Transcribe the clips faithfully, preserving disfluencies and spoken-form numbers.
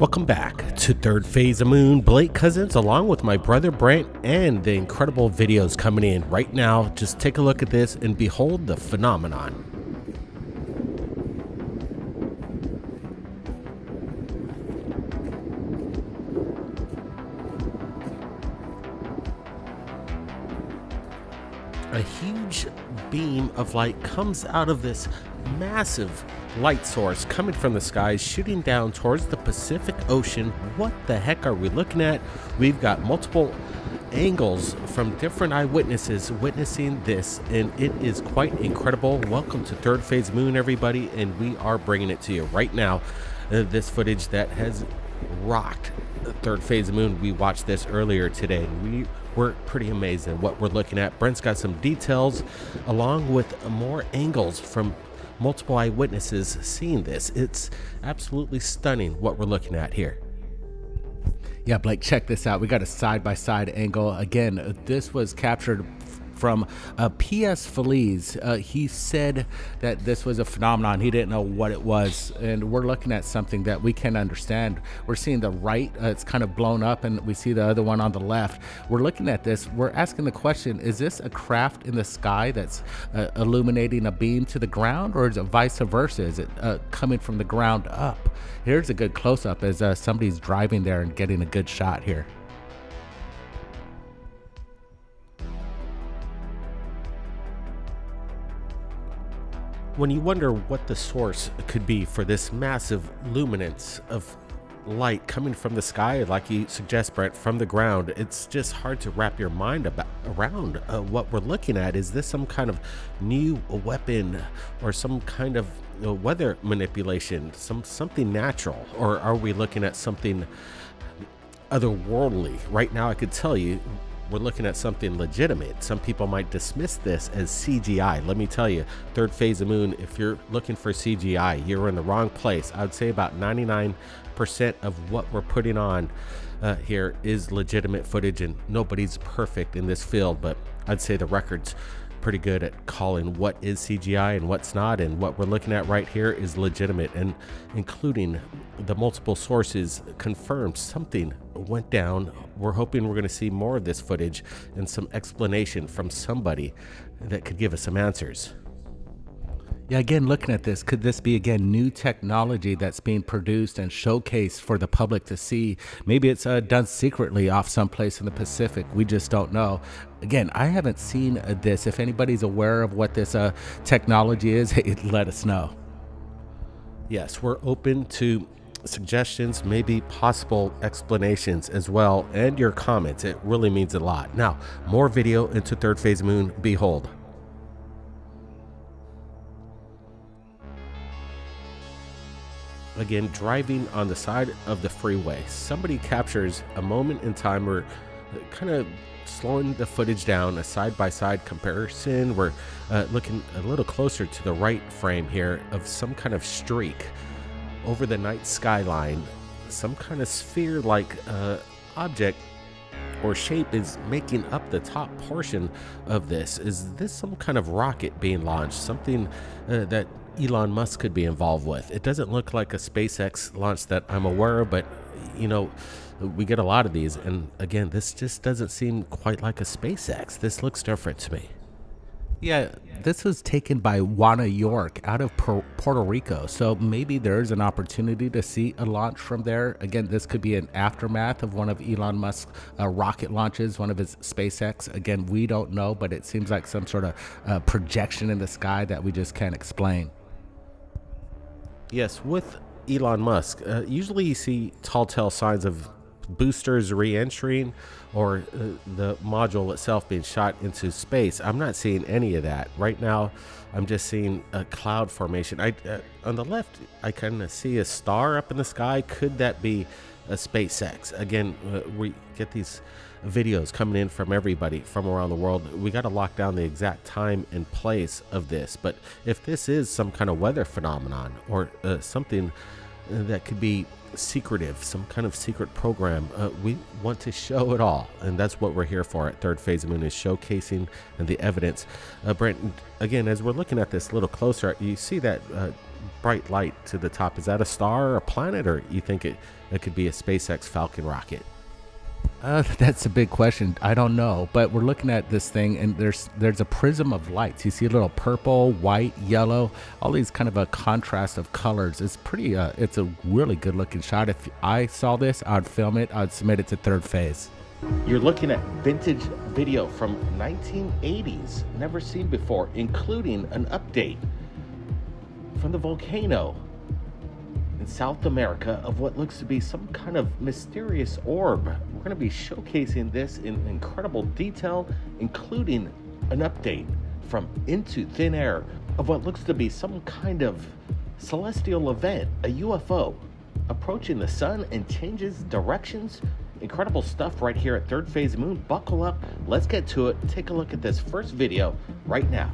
Welcome back to Third Phase of Moon. Blake Cousins along with my brother Brent, and the incredible videos coming in right now. Just take a look at this and behold the phenomenon. A huge beam of light comes out of this massive light source coming from the sky, shooting down towards the Pacific Ocean. What the heck are we looking at? We've got multiple angles from different eyewitnesses witnessing this, and it is quite incredible. Welcome to Third Phase Moon, everybody, and we are bringing it to you right now. Uh, this footage that has rocked Third Phase of Moon. We watched this earlier today and we were pretty amazed at what we're looking at. Brent's got some details along with more angles from multiple eyewitnesses seeing this. It's absolutely stunning what we're looking at here. Yeah, Blake, check this out. We got a side-by-side angle. Again, this was captured from uh, P S Feliz. Uh, he said that this was a phenomenon. He didn't know what it was. And we're looking at something that we can understand. We're seeing the right, uh, it's kind of blown up, and we see the other one on the left. We're looking at this. We're asking the question, is this a craft in the sky that's uh, illuminating a beam to the ground, or is it vice versa? Is it uh, coming from the ground up? Here's a good close-up as uh, somebody's driving there and getting a good shot here. When you wonder what the source could be for this massive luminance of light coming from the sky, like you suggest, Brent, from the ground, it's just hard to wrap your mind about, around uh, what we're looking at. Is this some kind of new weapon or some kind of you know, weather manipulation, some something natural, or are we looking at something otherworldly? Right now, I could tell you, we're looking at something legitimate. Some people might dismiss this as C G I. Let me tell you, Third Phase of Moon, if you're looking for C G I, you're in the wrong place. I would say about ninety-nine percent of what we're putting on uh, here is legitimate footage, and nobody's perfect in this field, but I'd say the record's pretty good at calling what is C G I and what's not, and what we're looking at right here is legitimate, and including the multiple sources confirmed something went down. We're hoping we're going to see more of this footage and some explanation from somebody that could give us some answers. Yeah, again, looking at this, could this be, again, new technology that's being produced and showcased for the public to see? Maybe it's uh, done secretly off someplace in the Pacific. We just don't know. Again, I haven't seen uh, this. If anybody's aware of what this uh, technology is, let us know. Yes, we're open to suggestions, maybe possible explanations as well, and your comments. It really means a lot. Now, more video into Third Phase Moon. Behold. Again, driving on the side of the freeway, somebody captures a moment in time. We're kind of slowing the footage down, a side-by-side comparison. We're uh, looking a little closer to the right frame here of some kind of streak over the night skyline. Some kind of sphere-like uh, object or shape is making up the top portion of this. Is this some kind of rocket being launched? Something uh, that Elon Musk could be involved with. It doesn't look like a SpaceX launch that I'm aware of, but you know, we get a lot of these, and again, this just doesn't seem quite like a SpaceX. This looks different to me. Yeah, this was taken by Juana York out of Puerto Rico, so maybe there's an opportunity to see a launch from there. Again, this could be an aftermath of one of Elon Musk's uh, rocket launches, one of his SpaceX. Again, we don't know, but it seems like some sort of uh, projection in the sky that we just can't explain. Yes, with Elon Musk, uh, usually you see telltale signs of boosters re-entering or uh, the module itself being shot into space. I'm not seeing any of that. Right now, I'm just seeing a cloud formation. I, uh, on the left, I kind of see a star up in the sky. Could that be a SpaceX? Again, uh, we get these videos coming in from everybody from around the world. We got to lock down the exact time and place of this, but if this is some kind of weather phenomenon or uh, something that could be secretive, some kind of secret program. Uh, we want to show it all, and that's what we're here for at Third Phase of Moon, is showcasing the evidence. Uh, Brent, again, as we're looking at this a little closer, you see that uh, bright light to the top. Is that a star or a planet, or you think it, it could be a SpaceX Falcon rocket? Uh, that's a big question. I don't know, but we're looking at this thing, and there's there's a prism of lights. You see a little purple, white, yellow, all these kind of a contrast of colors. It's pretty. Uh, it's a really good looking shot. If I saw this, I'd film it. I'd submit it to Third Phase. You're looking at vintage video from nineteen eighties, never seen before, including an update from the volcano in South America of what looks to be some kind of mysterious orb. We're going to be showcasing this in incredible detail, including an update from Into Thin Air of what looks to be some kind of celestial event, a U F O approaching the sun and changes directions. Incredible stuff right here at Third Phase of Moon. Buckle up, let's get to it. Take a look at this first video right now.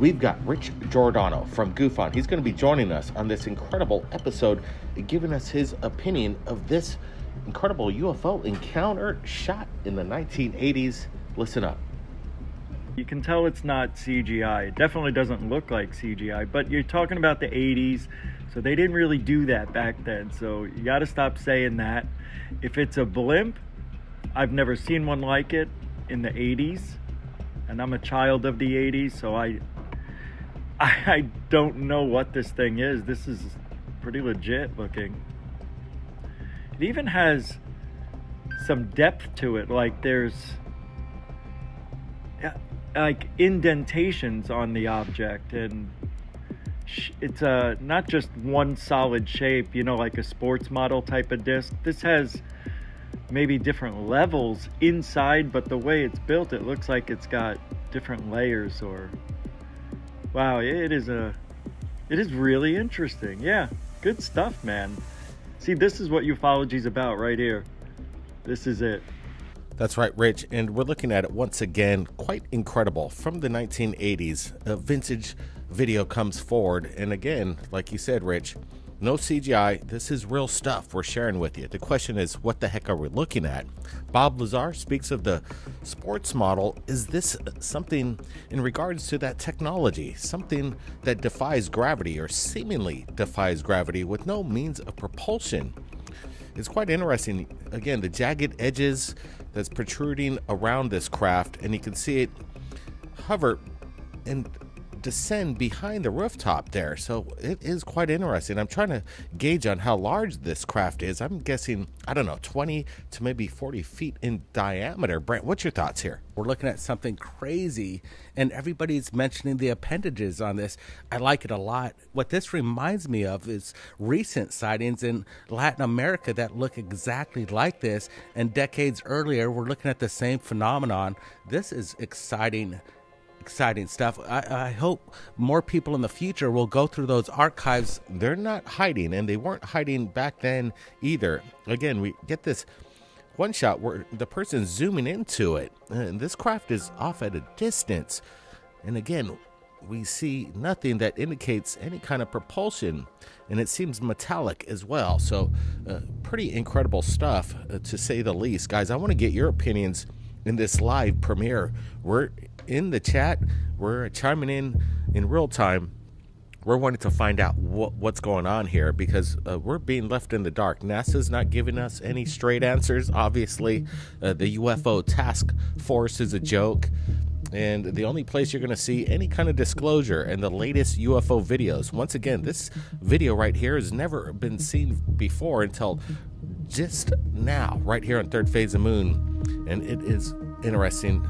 We've got Rich Giordano from GUFON. He's going to be joining us on this incredible episode, giving us his opinion of this incredible U F O encounter shot in the nineteen eighties. Listen up. You can tell it's not C G I. It definitely doesn't look like C G I, but you're talking about the eighties, so they didn't really do that back then. So you got to stop saying that. If it's a blimp, I've never seen one like it in the eighties, and I'm a child of the eighties, so I... I don't know what this thing is. This is pretty legit looking. It even has some depth to it. Like there's like indentations on the object, and it's uh, not just one solid shape, you know, like a sports model type of disc. This has maybe different levels inside, but the way it's built, it looks like it's got different layers. Or wow, it is a, it is really interesting. Yeah, good stuff, man. See, this is what ufology's about right here. This is it. That's right, Rich. And we're looking at it once again, quite incredible. From the nineteen eighties, a vintage video comes forward. And again, like you said, Rich, no C G I. This is real stuff we're sharing with you. The question is, what the heck are we looking at? Bob Lazar speaks of the sports model. Is this something in regards to that technology, something that defies gravity or seemingly defies gravity with no means of propulsion? It's quite interesting. Again, the jagged edges that's protruding around this craft, and you can see it hover and descend behind the rooftop there. So it is quite interesting. I'm trying to gauge on how large this craft is. I'm guessing, I don't know, twenty to maybe forty feet in diameter. Brent, what's your thoughts here? We're looking at something crazy, and everybody's mentioning the appendages on this. I like it a lot. What this reminds me of is recent sightings in Latin America that look exactly like this, and decades earlier we're looking at the same phenomenon. This is exciting exciting stuff. I, I hope more people in the future will go through those archives. They're not hiding, and they weren't hiding back then either. Again, we get this one shot where the person's zooming into it, and this craft is off at a distance. And again, we see nothing that indicates any kind of propulsion, and it seems metallic as well. So uh, pretty incredible stuff, uh, to say the least. Guys, I want to get your opinions in this live premiere. We're in the chat, we're chiming in in real time. We're wanting to find out what, what's going on here, because uh, we're being left in the dark. NASA's not giving us any straight answers, obviously. Uh, the U F O task force is a joke. And the only place you're going to see any kind of disclosure and the latest U F O videos. Once again, this video right here has never been seen before until just now, right here on Third Phase of Moon. And it is interesting.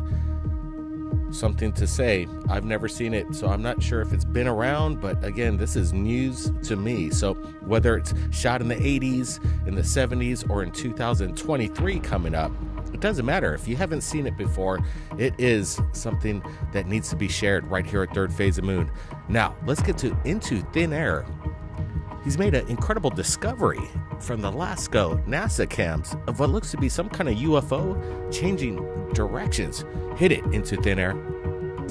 Something to say. I've never seen it, so I'm not sure if it's been around, but again, this is news to me. So whether it's shot in the eighties, in the seventies, or in two thousand twenty-three coming up, it doesn't matter. If you haven't seen it before, it is something that needs to be shared right here at Third Phase of Moon. Now, let's get to Into Thin Air. He's made an incredible discovery from the Lasco NASA cams of what looks to be some kind of U F O changing directions. Hit it, Into Thin Air.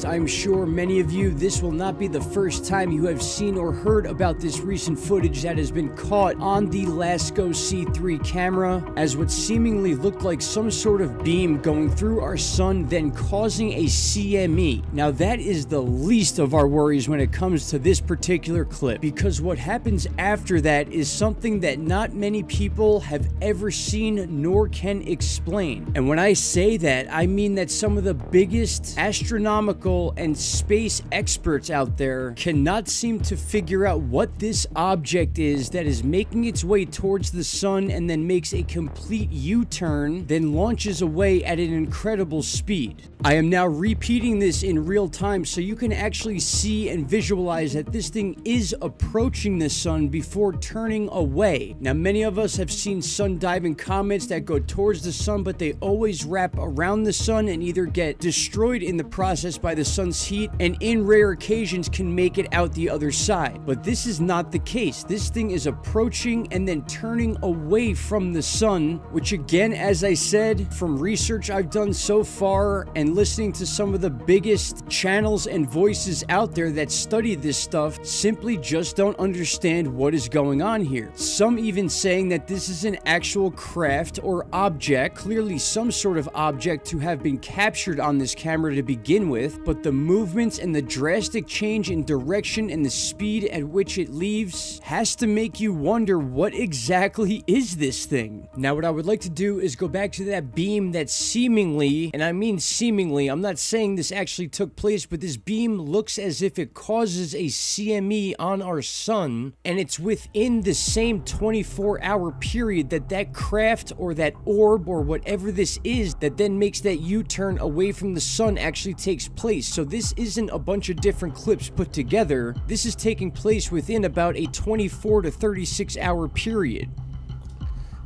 I'm sure many of you, this will not be the first time you have seen or heard about this recent footage that has been caught on the Lasco C three camera, as what seemingly looked like some sort of beam going through our sun, then causing a C M E. Now that is the least of our worries when it comes to this particular clip, because what happens after that is something that not many people have ever seen nor can explain. And when I say that, I mean that some of the biggest astronomical and space experts out there cannot seem to figure out what this object is that is making its way towards the sun and then makes a complete U-turn, then launches away at an incredible speed. I am now repeating this in real time so you can actually see and visualize that this thing is approaching the sun before turning away. Now, many of us have seen sun diving comets that go towards the sun, but they always wrap around the sun and either get destroyed in the process by the sun's heat, and in rare occasions can make it out the other side. But this is not the case. This thing is approaching and then turning away from the sun, which again, as I said, from research I've done so far and listening to some of the biggest channels and voices out there that study this stuff, simply just don't understand what is going on here. Some even saying that this is an actual craft or object, clearly some sort of object to have been captured on this camera to begin with, but the movements and the drastic change in direction and the speed at which it leaves has to make you wonder, what exactly is this thing? Now, what I would like to do is go back to that beam that seemingly, and I mean seemingly, I'm not saying this actually took place, but this beam looks as if it causes a C M E on our sun, and it's within the same twenty-four hour period that that craft or that orb or whatever this is that then makes that U-turn away from the sun actually takes place. Place. So this isn't a bunch of different clips put together. This is taking place within about a twenty-four to thirty-six hour period.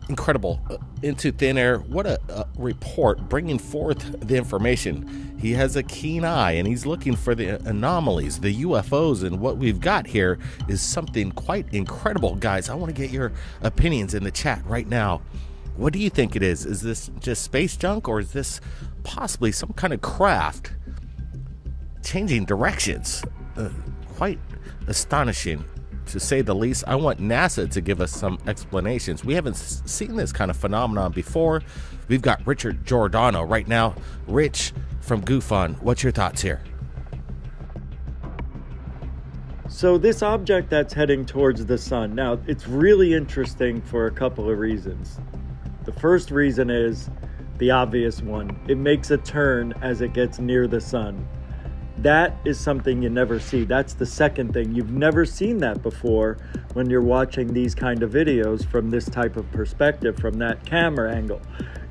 Incredible. Uh, Into Thin Air, what a uh, report bringing forth the information. He has a keen eye and he's looking for the anomalies, the U F Os, and what we've got here is something quite incredible. Guys, I want to get your opinions in the chat right now. What do you think it is? Is this just space junk, or is this possibly some kind of craft changing directions? Uh, quite astonishing, to say the least. I want NASA to give us some explanations. We haven't seen this kind of phenomenon before. We've got Richard Giordano right now. Rich from GUFON, what's your thoughts here? So this object that's heading towards the sun, now it's really interesting for a couple of reasons. The first reason is the obvious one. It makes a turn as it gets near the sun. That is something you never see. That's the second thing. You've never seen that before when you're watching these kind of videos from this type of perspective, from that camera angle.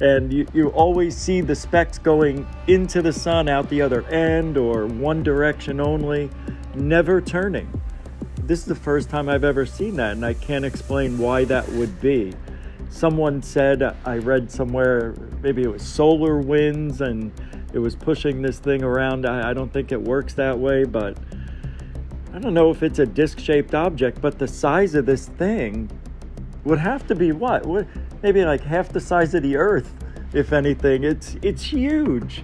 And you, you always see the specks going into the sun, out the other end, or one direction only, never turning. This is the first time I've ever seen that, and I can't explain why that would be. Someone said, I read somewhere, maybe it was solar winds and it was pushing this thing around. I, I don't think it works that way, but I don't know if it's a disc-shaped object, but the size of this thing would have to be what? What? Maybe like half the size of the Earth, if anything. It's, it's huge.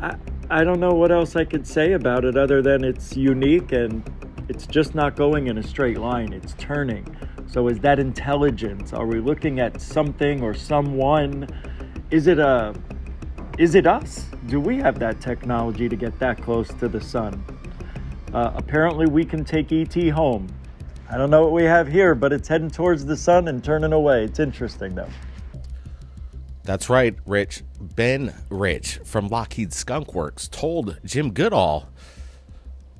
I, I don't know what else I could say about it other than it's unique and it's just not going in a straight line. It's turning. So is that intelligence? Are we looking at something or someone? Is it a, is it us? Do we have that technology to get that close to the sun? Uh, apparently we can take E T home. I don't know what we have here, but it's heading towards the sun and turning away. It's interesting though. That's right, Rich. Ben Rich from Lockheed Skunk Works told Jim Goodall,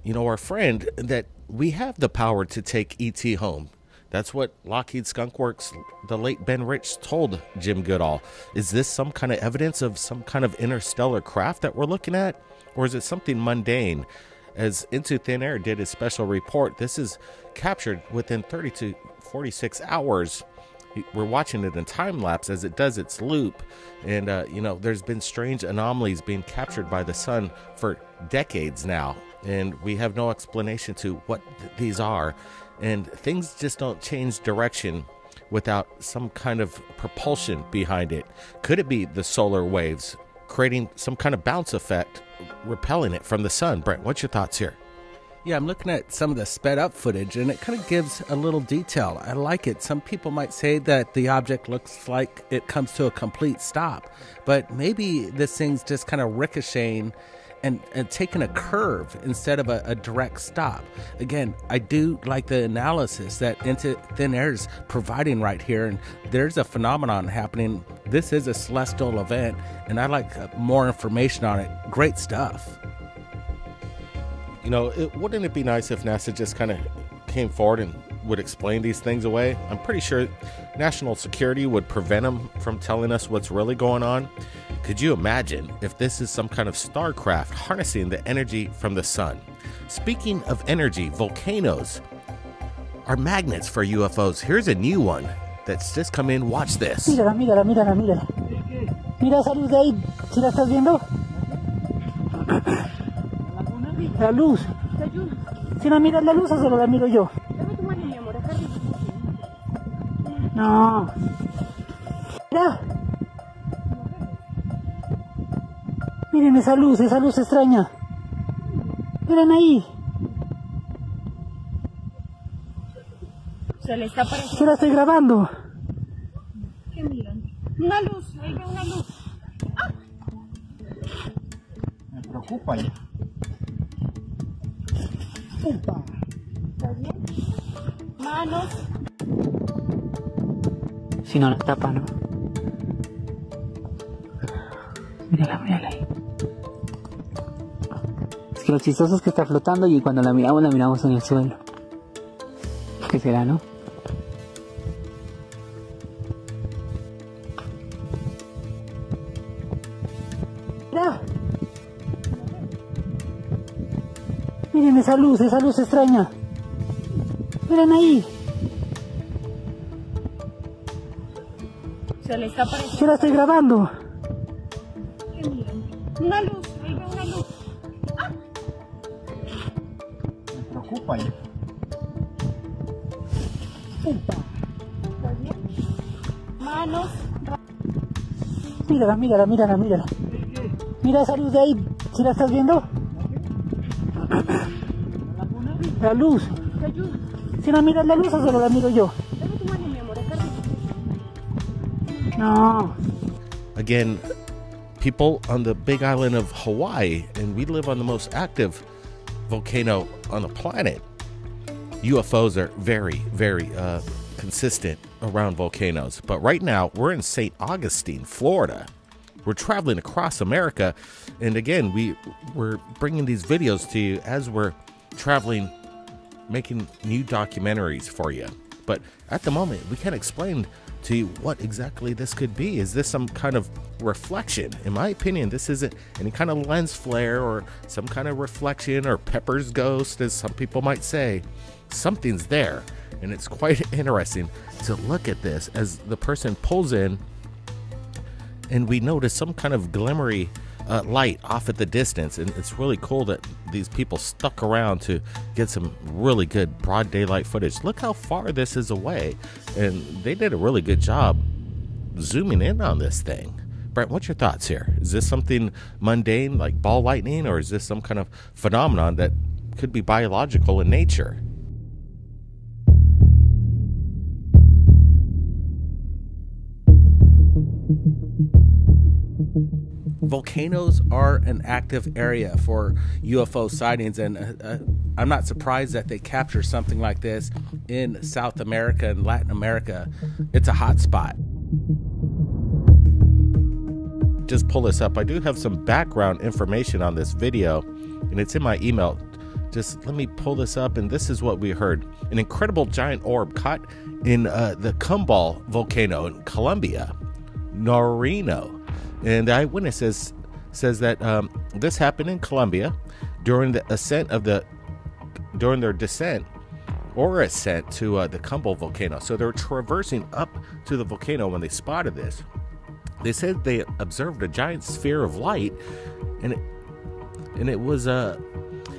you know, our friend, that we have the power to take E T home. That's what Lockheed Skunk Works, the late Ben Rich, told Jim Goodall. Is this some kind of evidence of some kind of interstellar craft that we're looking at? Or is it something mundane? As Into Thin Air did his special report, this is captured within thirty to forty-six hours. We're watching it in time lapse as it does its loop. And, uh, you know, there's been strange anomalies being captured by the sun for decades now. And we have no explanation to what th these are. And things just don't change direction without some kind of propulsion behind it. Could it be the solar waves creating some kind of bounce effect, repelling it from the sun? Brent, what's your thoughts here? Yeah, I'm looking at some of the sped up footage and it kind of gives a little detail. I like it. Some people might say that the object looks like it comes to a complete stop, but maybe this thing's just kind of ricocheting and, and taking a curve instead of a, a direct stop. Again, I do like the analysis that Into Thin Air is providing right here, and there's a phenomenon happening. This is a celestial event, and I like more information on it. Great stuff. You know, it, wouldn't it be nice if NASA just kind of came forward and would explain these things away? I'm pretty sure national security would prevent them from telling us what's really going on. Could you imagine if this is some kind of starcraft harnessing the energy from the sun? Speaking of energy, volcanoes are magnets for U F Os. Here's a new one that's just come in. Watch this. Mira, mira, mira, mira. Mira esa luz de ahí. ¿Sí la estás viendo? La luz. La luz. Si no miras la luz, solo la miro yo. Dame tu mano, mi amor, acá arriba. No. Mira. Miren esa luz, esa luz extraña. Miren ahí. Se le está pareciendo. Yo la estoy grabando. ¿Qué miran? Una luz, ahí veo una luz. ¡Ah! Me preocupa ya. Manos. Si no la tapa, ¿no? Mírala, mírala ahí. Es que lo chistoso es que está flotando y cuando la miramos, la miramos en el suelo. ¿Qué será, no? ¡Mira! Miren esa luz, esa luz extraña. Miren ahí. Se le está pareciendo. Yo la estoy grabando. ¿Qué miran? Una luz, ahí veo una luz. ¡Ah! Me preocupa ya. ¿Estás bien? Manos. Mírala, mírala, mírala, mírala. Mira esa luz de ahí. ¿Sí la estás viendo? La luz. La luz. Si no miras la luz, solo la miro yo. No. Again, people on the big island of Hawaii, and we live on the most active volcano on the planet. U F Os are very, very uh, consistent around volcanoes. But right now, we're in Saint Augustine, Florida. We're traveling across America, and again, we, we're bringing these videos to you as we're traveling, making new documentaries for you. But at the moment, we can't explain to you what exactly this could be. Is this some kind of reflection? In my opinion, this isn't any kind of lens flare or some kind of reflection or Pepper's ghost, as some people might say. Something's there, and it's quite interesting to look at this as the person pulls in. And we notice some kind of glimmery uh, light off at the distance, and it's really cool that these people stuck around to get some really good broad daylight footage. Look how far this is away, and they did a really good job zooming in on this thing. Brent, what's your thoughts here? Is this something mundane like ball lightning, or is this some kind of phenomenon that could be biological in nature? Volcanoes are an active area for U F O sightings, and uh, uh, I'm not surprised that they capture something like this in South America and Latin America. It's a hot spot. Just pull this up. I do have some background information on this video, and it's in my email. Just let me pull this up, and this is what we heard. An incredible giant orb caught in uh, the Cumbal volcano in Colombia, Narino. And the eyewitness says, says that um, this happened in Colombia during the ascent of the, during their descent or ascent to uh, the Cumbal volcano. So they're traversing up to the volcano when they spotted this. They said they observed a giant sphere of light, and it, and it was uh,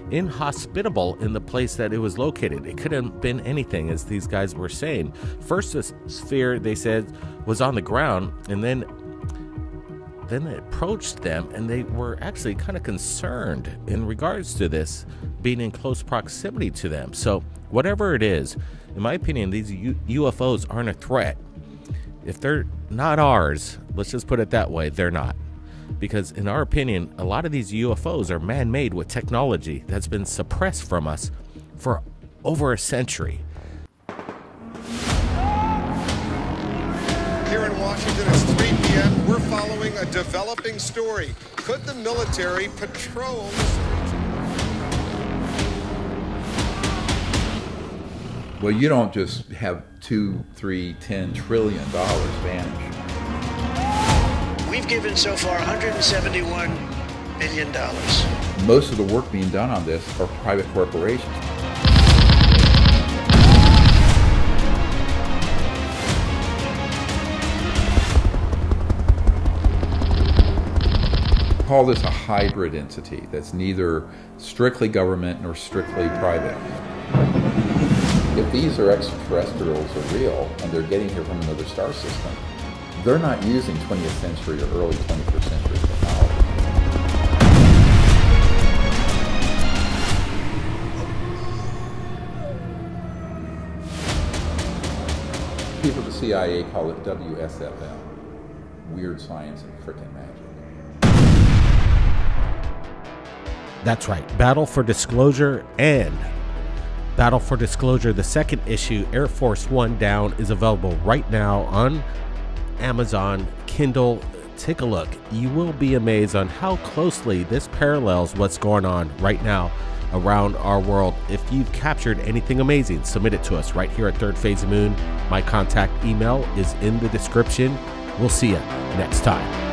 inhospitable in the place that it was located. It couldn't have been anything, as these guys were saying. First, the sphere, they said, was on the ground, and then then it approached them, and they were actually kind of concerned in regards to this being in close proximity to them. So whatever it is, in my opinion, these U F Os aren't a threat. If they're not ours, let's just put it that way, they're not. Because in our opinion, a lot of these U F Os are man-made with technology that's been suppressed from us for over a century. Here in Washington, it's three p m We're following a developing story. Could the military patrol the streets? Well, you don't just have two, three, ten trillion dollars vanish. We've given so far one hundred seventy-one billion dollars. Most of the work being done on this are private corporations. Call this a hybrid entity that's neither strictly government nor strictly private. If these are extraterrestrials are real and they're getting here from another star system, they're not using twentieth century or early twenty-first century technology. People at the C I A call it W S F M, weird science and frickin' magic. That's right, Battle for Disclosure and Battle for Disclosure, the second issue, Air Force One Down, is available right now on Amazon, Kindle. Take a look. You will be amazed on how closely this parallels what's going on right now around our world. If you've captured anything amazing, submit it to us right here at Third Phase of Moon. My contact email is in the description. We'll see you next time.